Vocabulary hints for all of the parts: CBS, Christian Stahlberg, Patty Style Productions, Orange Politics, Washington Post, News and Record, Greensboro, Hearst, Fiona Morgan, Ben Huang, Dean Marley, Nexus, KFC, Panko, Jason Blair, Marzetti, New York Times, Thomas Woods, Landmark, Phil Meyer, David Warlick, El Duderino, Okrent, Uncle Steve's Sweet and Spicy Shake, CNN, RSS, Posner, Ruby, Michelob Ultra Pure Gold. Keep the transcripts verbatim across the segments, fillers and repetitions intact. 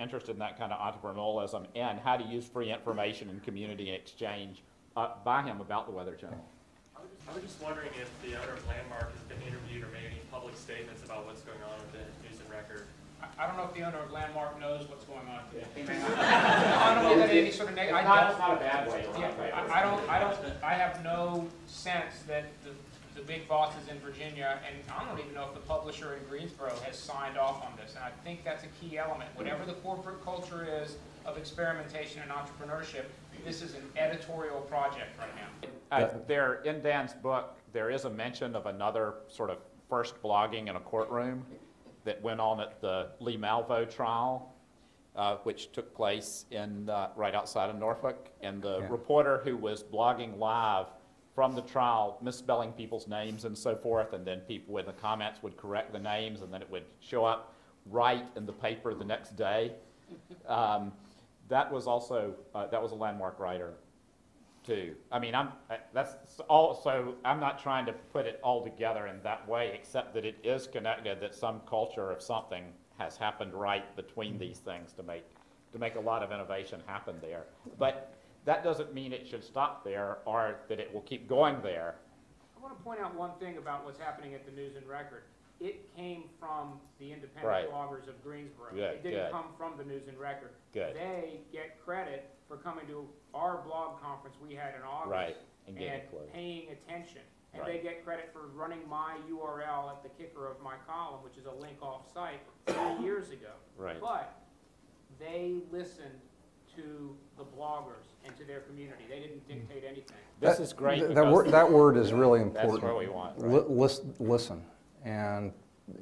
interested in that kind of entrepreneurialism and how to use free information and community exchange uh, by him about the Weather Channel. I was, just, I was just wondering if the owner of Landmark has been interviewed or made any public statements about what's going on with the News and Record. I don't know if the owner of Landmark knows what's going on today. I don't know that any sort of negative. It's not, not a bad way. Yeah, I, I don't. I don't. I have no sense that the, the big bosses in Virginia, and I don't even know if the publisher in Greensboro has signed off on this. And I think that's a key element. Whatever the corporate culture is of experimentation and entrepreneurship, this is an editorial project right now. Uh, there, in Dan's book, there is a mention of another sort of first blogging in a courtroom that went on at the Lee Malvo trial, uh, which took place in uh, right outside of Norfolk. And the yeah. reporter who was blogging live from the trial, misspelling people's names and so forth, and then people in the comments would correct the names, and then it would show up right in the paper the next day. Um, that was also uh, that was a Landmark writer, too. I mean, I'm I, that's also I'm not trying to put it all together in that way, except that it is connected. That some culture of something has happened right between these things to make to make a lot of innovation happen there. But that doesn't mean it should stop there, or that it will keep going there. I want to point out one thing about what's happening at the News and Record. It came from the independent right. bloggers of Greensboro. Good, it didn't good. come from the News and Record. Good. They get credit for coming to our blog conference we had in August right. and, and paying attention. And right. they get credit for running my U R L at the kicker of my column, which is a link off site, three years ago. Right. But they listened to the bloggers and to their community. They didn't dictate anything. That, this is great. Th that, wor that word is really important. That's what we want. Right? Lis listen. And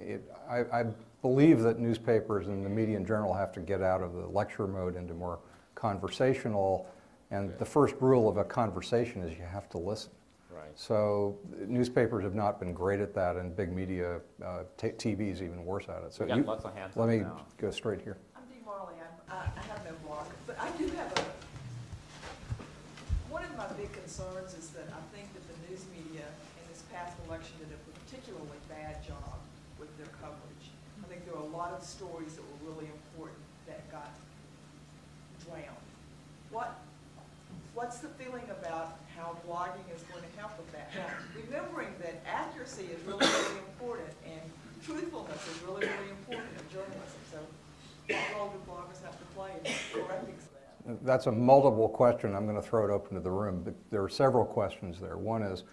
it, I, I believe that newspapers and the media in general have to get out of the lecture mode into more conversational. And the first rule of a conversation is you have to listen. Right. So newspapers have not been great at that, and big media, uh, T V is even worse at it. So you, lots of hands let me now. go straight here. I'm Dean Marley. I'm, I, I have no blog, but I do have a. One of my big concerns is that I think that the news media in this past election did a particularly bad job with their coverage. I think there were a lot of stories that were really important that got drowned. What, what's the feeling about how blogging is going to help with that? Now, remembering that accuracy is really, really important, and truthfulness is really, really important in journalism. So what role do bloggers have to play in correcting that? That's a multiple question. I'm going to throw it open to the room. But there are several questions there. One is,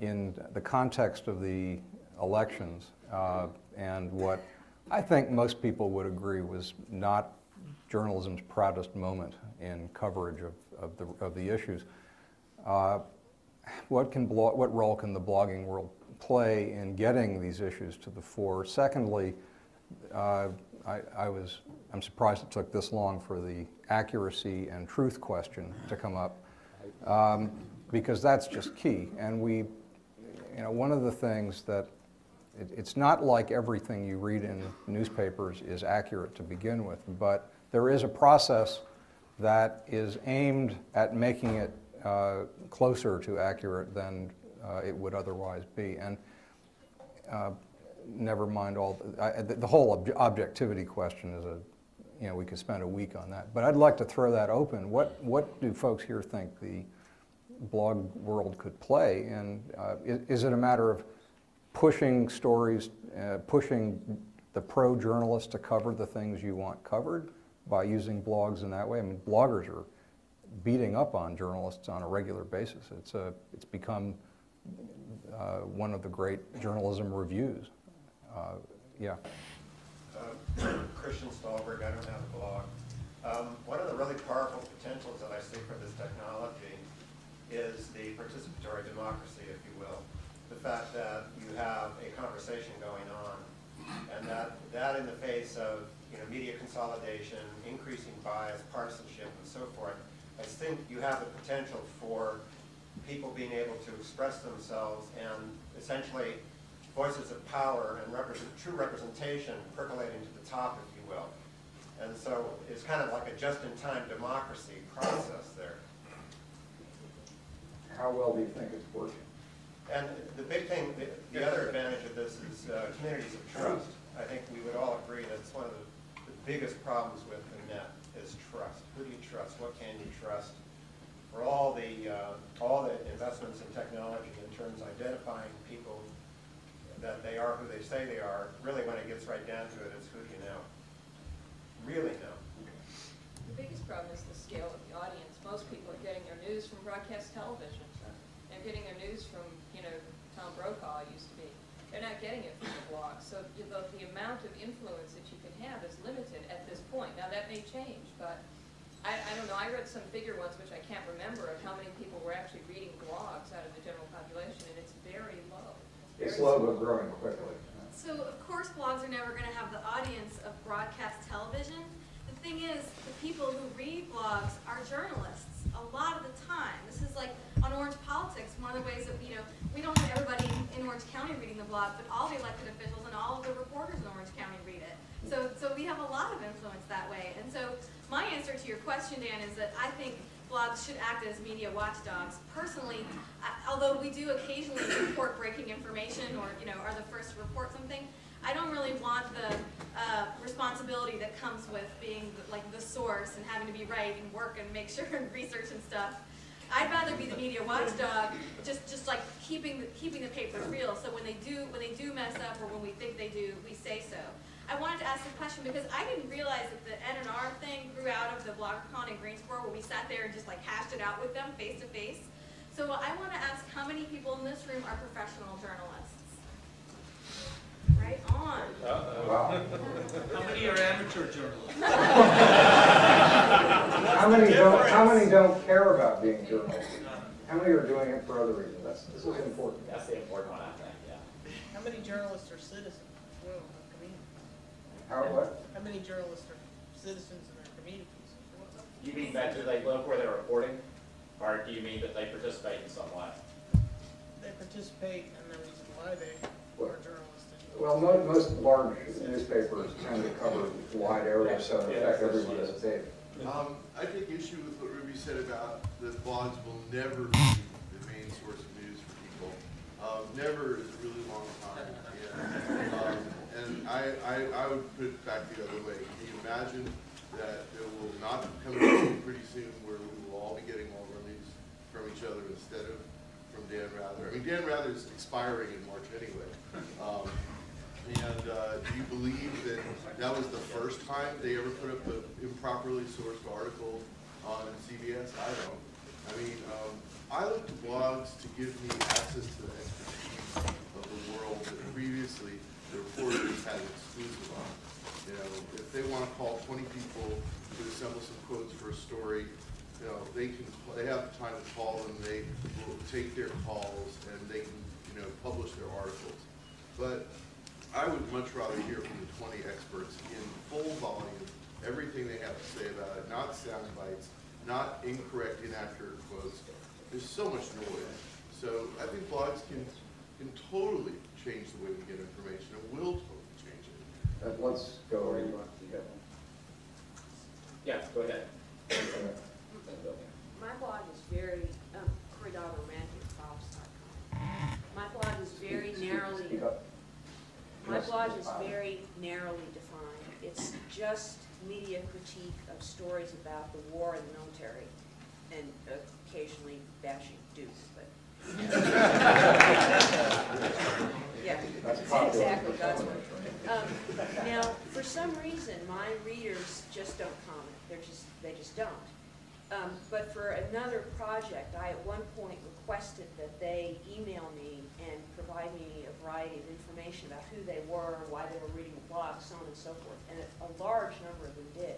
in the context of the elections uh, and what I think most people would agree was not journalism's proudest moment in coverage of, of, the, of the issues, uh, what, can blo what role can the blogging world play in getting these issues to the fore? Secondly, uh, I, I was, I'm surprised it took this long for the accuracy and truth question to come up, um, because that's just key. And we You know, one of the things that it, it's not like everything you read in newspapers is accurate to begin with, but there is a process that is aimed at making it uh, closer to accurate than uh, it would otherwise be. And uh, never mind all the, I, the whole ob objectivity question is a, you know, we could spend a week on that. But I'd like to throw that open. What what do folks here think the blog world could play, and uh, is, is it a matter of pushing stories, uh, pushing the pro journalist to cover the things you want covered by using blogs in that way? I mean, bloggers are beating up on journalists on a regular basis. It's a, it's become uh, one of the great journalism reviews. Uh, yeah. Uh, Christian Stahlberg, I don't have a blog. Um, one of the really powerful potentials that I see for this technology is the participatory democracy, if you will. The fact that you have a conversation going on, and that, that in the face of you know, media consolidation, increasing bias, partisanship, and so forth, I think you have the potential for people being able to express themselves and essentially voices of power and represent, true representation percolating to the top, if you will. And so it's kind of like a just-in-time democracy process there. How well do you think it's working? And the big thing, the, the other advantage of this is uh, communities of trust. I think we would all agree that it's one of the, the biggest problems with the net is trust. Who do you trust? What can you trust? For all the uh, all the investments in technology in terms of identifying people that they are who they say they are, really when it gets right down to it, it's who do you know? Really know. The biggest problem is the scale of the audience. Most people are getting their news from broadcast television. They're getting their news from, you know, Tom Brokaw used to be. They're not getting it from the blog. So you know, the amount of influence that you can have is limited at this point. Now that may change, but I, I don't know. I read some figure once, which I can't remember, of how many people were actually reading blogs out of the general population, and it's very low. It's, it's very low, but growing quickly. So of course blogs are never going to have the audience of broadcast television. The thing is, the people who read blogs are journalists a lot of the time. This is like on Orange Politics, one of the ways that, you know, we don't have everybody in Orange County reading the blog, but all the elected officials and all of the reporters in Orange County read it. So, so we have a lot of influence that way. And so my answer to your question, Dan, is that I think blogs should act as media watchdogs. Personally, I, although we do occasionally report breaking information or, you know, are the first to report something, I don't really want the uh, responsibility that comes with being the, like the source and having to be right and work and make sure and research and stuff. I'd rather be the media watchdog, just just like keeping the, keeping the paper real. So when they do when they do mess up or when we think they do, we say so. I wanted to ask a question because I didn't realize that the N and R thing grew out of the BloggerCon in Greensboro, where we sat there and just like hashed it out with them face to face. So I want to ask, how many people in this room are professional journalists? Right on. Uh-oh. Wow. How many are amateur journalists? how, many don't, how many don't care about being journalists? How many are doing it for other reasons? That's, this is important. That's the important one, I think, yeah. How many journalists are citizens in our communities? How what? How many journalists are citizens in our communities? You mean that do they live where they're reporting? Or do you mean that they participate in some way? They participate, and the reason why they are journalists. Well, most, most large newspapers tend to cover wide areas, so in fact everyone is safe. Um, I take issue with what Ruby said about that blogs will never be the main source of news for people. Um, never is a really long time. Yeah. Um, and I, I, I would put it back the other way. Can you imagine that there will not come a day pretty soon where we will all be getting all our news from each other instead of from Dan Rather? I mean, Dan Rather is expiring in March anyway. Um, And uh, do you believe that that was the first time they ever put up an improperly sourced article on C B S? I don't. I mean, um, I look to blogs to give me access to the expertise of the world that previously the reporters had exclusive on. You know, if they want to call twenty people to assemble some quotes for a story, you know, they can. They have the time to call them. They will take their calls and they can, you know, publish their articles. But I would much rather hear from the twenty experts in full volume, everything they have to say about it, not sound bites, not incorrect, inaccurate quotes. There's so much noise. So I think blogs can, can totally change the way we get information, and will totally change it. Uh, let's go where you want to go. Yeah, go ahead. My blog is very um, corridor romantic props dot com. My blog is very speak, narrowly... Speak up. My blog is very narrowly defined. It's just media critique of stories about the war and the military, and occasionally bashing Duke. But yeah, that's exactly that's what. Um, now, for some reason, my readers just don't comment. They're just they just don't. Um, but for another project, I at one point requested that they email me and provide me a variety of information about who they were, why they were reading the blog, so on and so forth, and a large number of them did.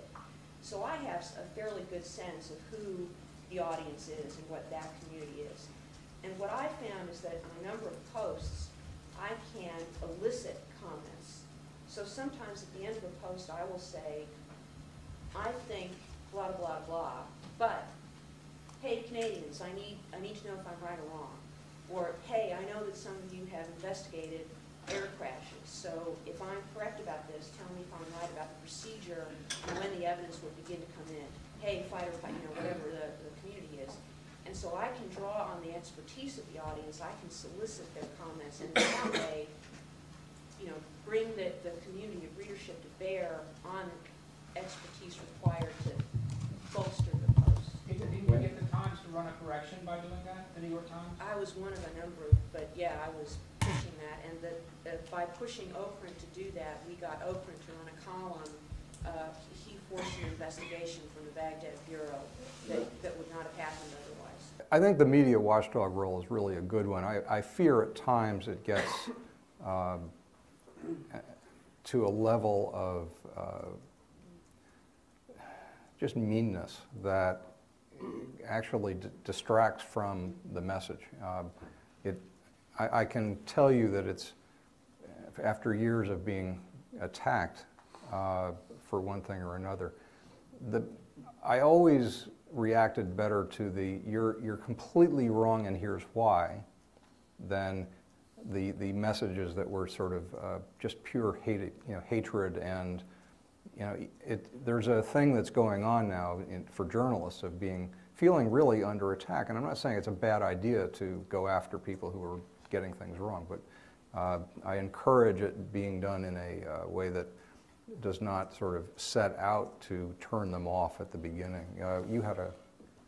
So I have a fairly good sense of who the audience is and what that community is. And what I found is that in a number of posts, I can elicit comments. So sometimes at the end of a post, I will say, I think blah, blah, blah, but hey, Canadians, I need, I need to know if I'm right or wrong. Or, hey, I know that some of you have investigated air crashes, so if I'm correct about this, tell me if I'm right about the procedure and when the evidence will begin to come in. Hey, fight or fight, you know, whatever the, the community is. And so I can draw on the expertise of the audience, I can solicit their comments, and in that way, you know, bring the, the community of readership to bear on expertise required to bolster the Post. Did the, did we get the Times to run a correction by doing that, the New York Times? I was one of a number, but yeah, I was pushing that. And the, the, by pushing Okrent to do that, we got Okrent to run a column. Uh, he forced an investigation from the Baghdad Bureau that, that would not have happened otherwise. I think the media watchdog role is really a good one. I, I fear at times it gets um, to a level of uh, just meanness that actually d distracts from the message. Um, it, I, I can tell you that it's, after years of being attacked uh, for one thing or another, the, I always reacted better to the you're, you're completely wrong and here's why than the, the messages that were sort of uh, just pure hate, you know, hatred and, you know, it, there's a thing that's going on now in, for journalists of being, feeling really under attack. And I'm not saying it's a bad idea to go after people who are getting things wrong, but uh, I encourage it being done in a uh, way that does not sort of set out to turn them off at the beginning. Uh, you had a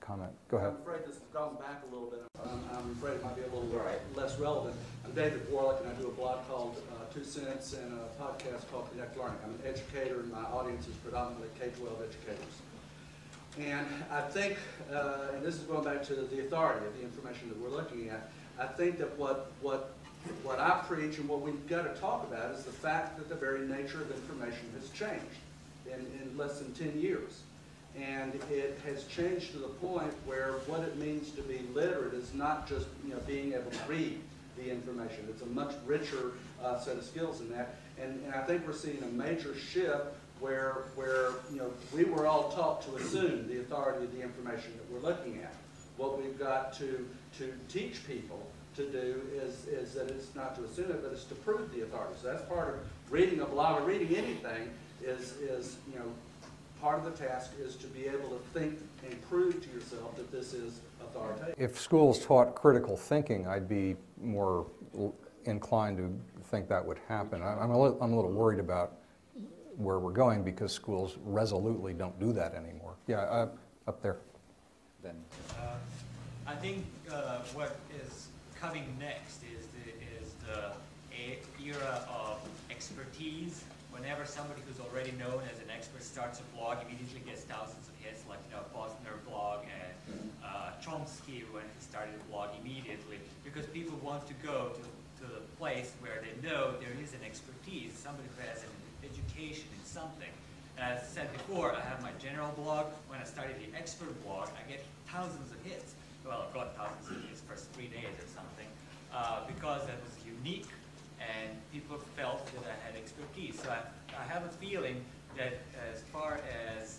comment. Go ahead. I'm afraid this has gone back a little bit. I'm, I'm afraid it might be a little right. less relevant. I'm David Warlick, and I do a blog called uh, Two Cents and a podcast called Connect Learning. I'm an educator, and my audience is predominantly K twelve educators. And I think, uh, and this is going back to the authority of the information that we're looking at, I think that what, what What I preach and what we've got to talk about is the fact that the very nature of information has changed in, in less than ten years. And it has changed to the point where what it means to be literate is not just, you know, being able to read the information. It's a much richer uh, set of skills than that. And, and I think we're seeing a major shift where, where you know, we were all taught to assume the authority of the information that we're looking at. What we've got to, to teach people to do is, is that it's not to assume it, but it's to prove the authority. So that's part of reading a blog or reading anything is, is, you know, part of the task is to be able to think and prove to yourself that this is authoritative. If schools taught critical thinking, I'd be more inclined to think that would happen. I'm a little, I'm a little worried about where we're going because schools resolutely don't do that anymore. Yeah, uh, up there. Then. Uh, I think uh, what is coming next is the, is the era of expertise. Whenever somebody who's already known as an expert starts a blog, immediately gets thousands of hits, like, you know, Posner blog and uh, Chomsky when he started a blog immediately, because people want to go to, to the place where they know there is an expertise, somebody who has an education in something. As I said before, I have my general blog. When I started the expert blog, I get thousands of hits. Well, I've got thousands of hits first three days or something, uh, because that was unique and people felt that I had expertise. So I, I have a feeling that as far as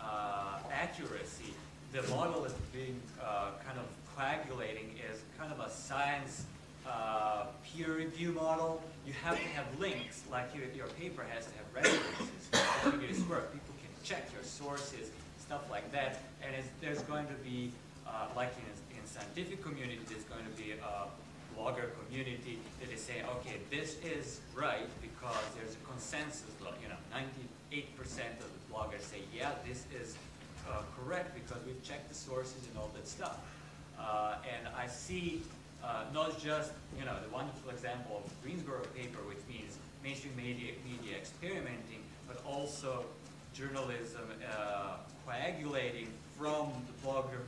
uh, accuracy, the model that's being uh, kind of coagulating is kind of a science uh, peer review model. You have to have links, like your, your paper has to have references to figure this work. People can check your sources, stuff like that, and it's, there's going to be Uh, like in, in scientific community, there's going to be a blogger community that is saying, okay, this is right because there's a consensus, you know, ninety-eight percent of the bloggers say, yeah, this is uh, correct because we've checked the sources and all that stuff. Uh, and I see uh, not just, you know, the wonderful example of the Greensboro paper, which means mainstream media, media experimenting, but also journalism uh, coagulating from the blogger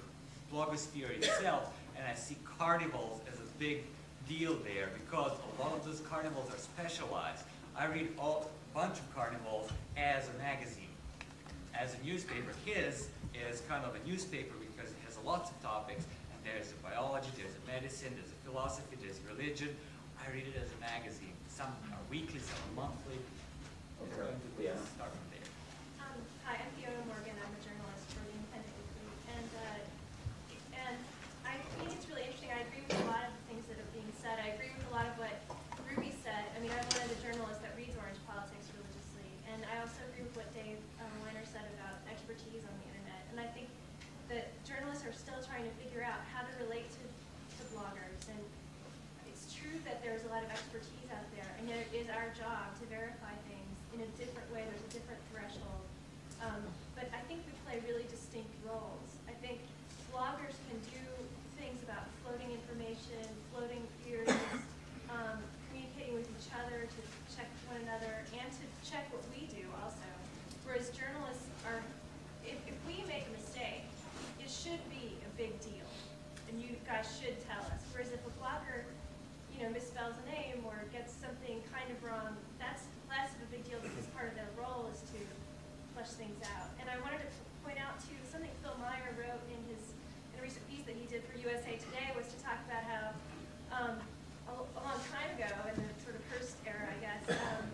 blogosphere itself, and I see carnivals as a big deal there because a lot of those carnivals are specialized. I read all, a bunch of carnivals as a magazine, as a newspaper. His is kind of a newspaper because it has lots of topics, and there's a biology, there's a medicine, there's a philosophy, there's religion. I read it as a magazine. Some are weekly, some are monthly. Okay. It's going to be, yeah. Start from there. Um, hi, I'm Fiona Morgan. I'm a journalist for the Independent Weekly, and uh, I think it's really interesting. I agree with a lot of the things that are being said. I agree with a lot of what Ruby said. I mean, I'm one of the journalists that reads Orange Politics religiously. And I also agree with what Dave um, Weiner said about expertise on the internet. And I think that journalists are still trying to figure out how to relate to, to bloggers. And it's true that there's a lot of expertise out there. And yet it is our job to verify things in a different way. There's a different threshold. Um, but I think we play really distinct roles. I think bloggers can do things about floating information, floating theories, um, communicating with each other to check one another and to check what we do also. Whereas journalists are, if, if we make a mistake, it should be a big deal. And you guys should tell us. Whereas if a blogger, you know, misspells a name or gets something kind of wrong, that's less of a big deal because part of their role is to flesh things out. And I wanted to point out too something Phil Meyer wrote in his in a recent piece that he did for U S A Today was to talk about how um, a, a long time ago in the sort of Hearst era, I guess, um,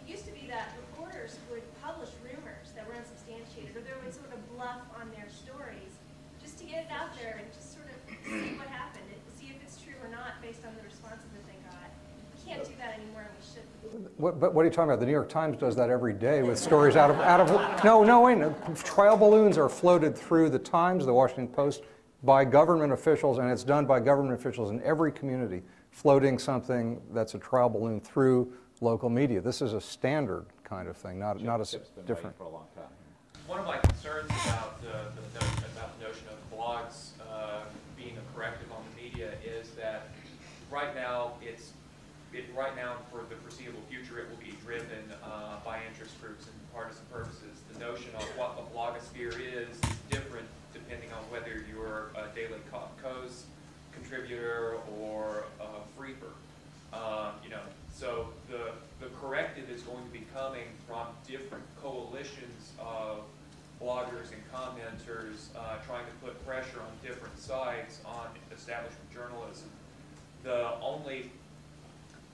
it used to be that reporters would publish rumors that were unsubstantiated, or they would sort of bluff on their stories just to get it out there and just sort of see what happened, it, see if it's true or not based on the responses that they got. We can't do that anymore, and we shouldn't. What, but what are you talking about? The New York Times does that every day with stories out of out of no no wait no. Trial balloons are floated through the Times, the Washington Post, by government officials, and it's done by government officials in every community, floating something that's a trial balloon through local media. This is a standard kind of thing, not, not a different. For a long time. One of my concerns about, uh, the, notion, about the notion of blogs uh, being a corrective on the media is that right now, it's, it, right now for the foreseeable future, it will be driven uh, by interest groups and partisan purposes. The notion of what the blogosphere is is different depending on whether you're a daily Kos contributor or a freeber. Um, you know, so the the corrective is going to be coming from different coalitions of bloggers and commenters uh, trying to put pressure on different sides on establishment journalism. The only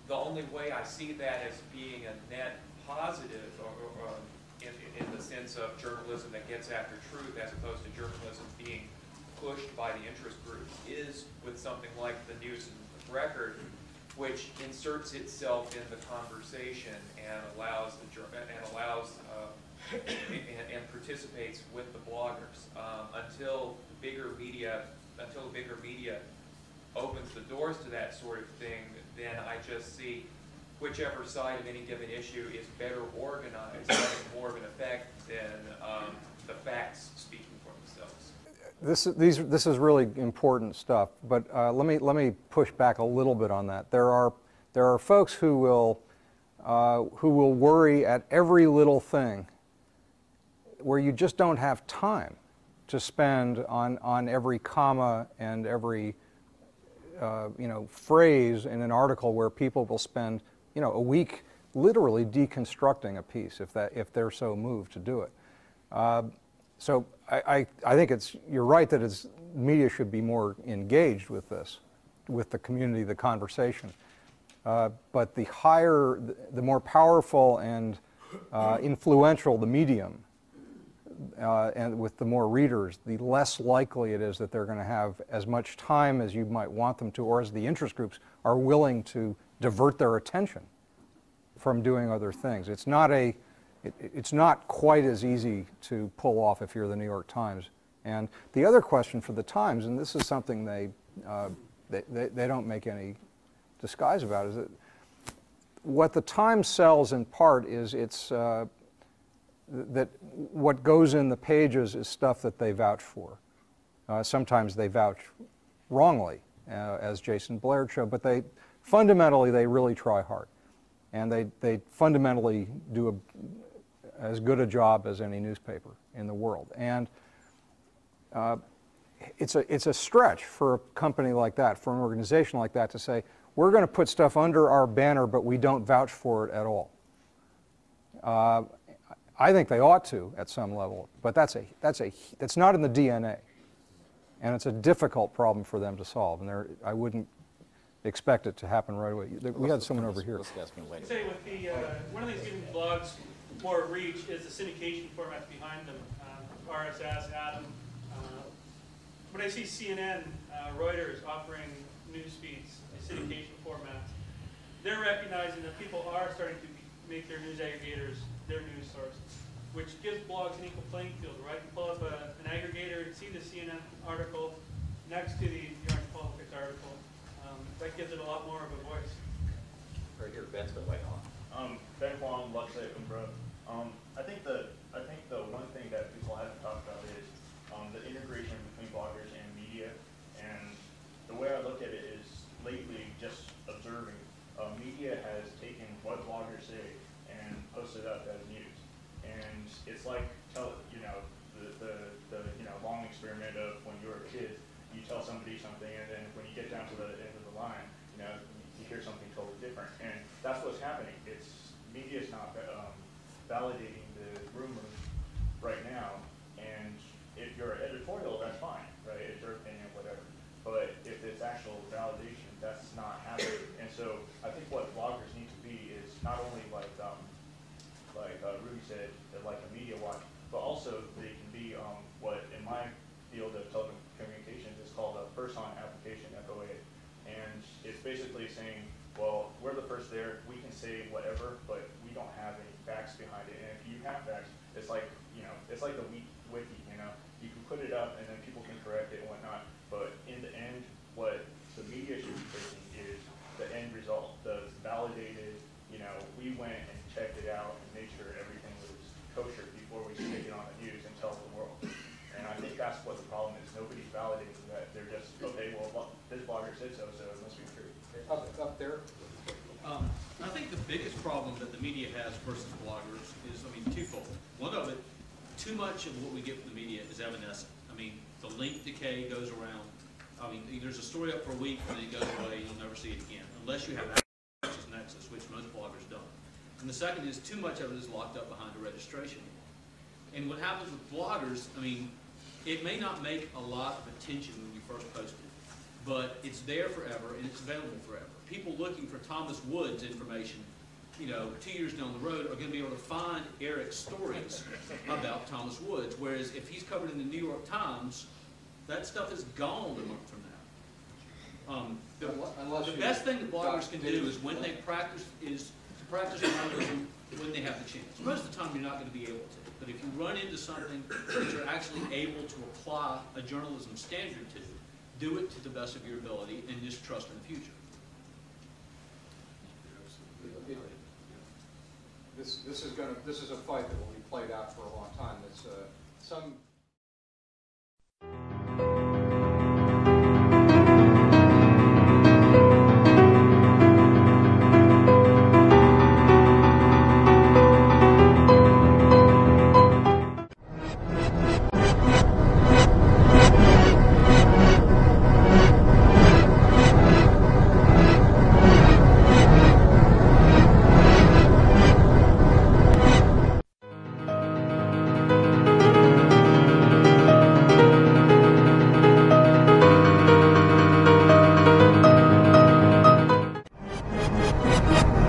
the only way I see that as being a net positive, or, or, or in, in the sense of journalism that gets after truth, as opposed to journalism being pushed by the interest groups, is with something like the News and Record, which inserts itself in the conversation and allows the and allows uh, and, and participates with the bloggers um, until the bigger media until the bigger media opens the doors to that sort of thing. Then I just see whichever side of any given issue is better organized having more of an effect than um, the facts speaking for themselves. This is, these, this is really important stuff, but uh, let me let me push back a little bit on that. There are there are folks who will uh, who will worry at every little thing, where you just don't have time to spend on on every comma and every uh, you know phrase in an article where people will spend you know a week literally deconstructing a piece if that if they're so moved to do it. Uh, So I, I think it's, you're right that it's, media should be more engaged with this, with the community, the conversation. Uh, but the higher, the more powerful and uh, influential the medium, uh, and with the more readers, the less likely it is that they're going to have as much time as you might want them to, or as the interest groups are willing to divert their attention from doing other things. It's not a It, it's not quite as easy to pull off if you're the New York Times. And the other question for the Times, and this is something they, uh, they, they, they don't make any disguise about, is that what the Times sells in part is it's, uh, that what goes in the pages is stuff that they vouch for. Uh, sometimes they vouch wrongly, uh, as Jason Blair showed, but they, fundamentally, they really try hard. And they, they fundamentally do a as good a job as any newspaper in the world. And uh, it's, a, it's a stretch for a company like that, for an organization like that to say, we're going to put stuff under our banner, but we don't vouch for it at all. Uh, I think they ought to at some level, but that's, a, that's, a, that's not in the D N A. And it's a difficult problem for them to solve. And they're, I wouldn't expect it to happen right away. We had someone over here. I'd say with the, uh, one of these giving blogs more reach is the syndication formats behind them, uh, R S S, Atom. Uh, when I see C N N, uh, Reuters offering news feeds, syndication formats, they're recognizing that people are starting to make their news aggregators their news sources, which gives blogs an equal playing field, right? You pull up a, an aggregator and see the C N N article next to the Orange Politics article. Um, that gives it a lot more of a voice. Right here, Ben's been way on. Um, Ben Huang, Luxley, Umbro. Um, I think the I think the one cooperation between bloggers and media. And the way I look at it is lately just observing. Uh, media has taken what bloggers say and posted up as news. And it's like, tell you know, the, the, the you know, long experiment of when you were a kid, you tell somebody something, and then when you get down to the end of the line, you know, you hear something totally different. And that's what's happening. It's media's not um, validating the rumors right now. And if you're editorial, that's fine, right? It's your opinion, whatever. But if it's actual validation, that's not happening. And so I think what bloggers need to be is not only like um, like uh, Ruby said, like a media watch, but also they can be um, what in my field of telecommunications is called a first-on application, F O A. And it's basically saying, well, we're the first there. We can say whatever, but we don't have any facts behind it. And if you have facts, it's like you know, it's like the wiki. You know, you can put it up, and then people can correct it and whatnot. But in the end, what the media should be facing is the end result, the validated, you know, we went and checked it out and made sure everything was kosher before we stick it on the news and tell the world. And I think that's what the problem is. Nobody's validating that. They're just, okay, well, this blogger said so, so it must be true. Up, up there. Um, I think the biggest problem that the media has versus bloggers is, I mean, twofold. One of it, too much of what we get from the media is evanescent. I mean, the link decay goes around. I mean, there's a story up for a week, and then it goes away, and you'll never see it again, unless you have access to Nexus, which most bloggers don't. And the second is too much of it is locked up behind a registration law. And what happens with bloggers, I mean, it may not make a lot of attention when you first post it, but it's there forever, and it's available forever. People looking for Thomas Woods information, you know, two years down the road are going to be able to find Eric's stories about Thomas Woods, whereas if he's covered in the New York Times, that stuff is gone a month from now. Um, the unless the best thing that bloggers can do is when they practice is to practice journalism when they have the chance. Most of the time you're not going to be able to, but if you run into something that you're actually able to apply a journalism standard to, do it to the best of your ability and just trust in the future. It, this this is going to this is a fight that will be played out for a long time. It's uh, some.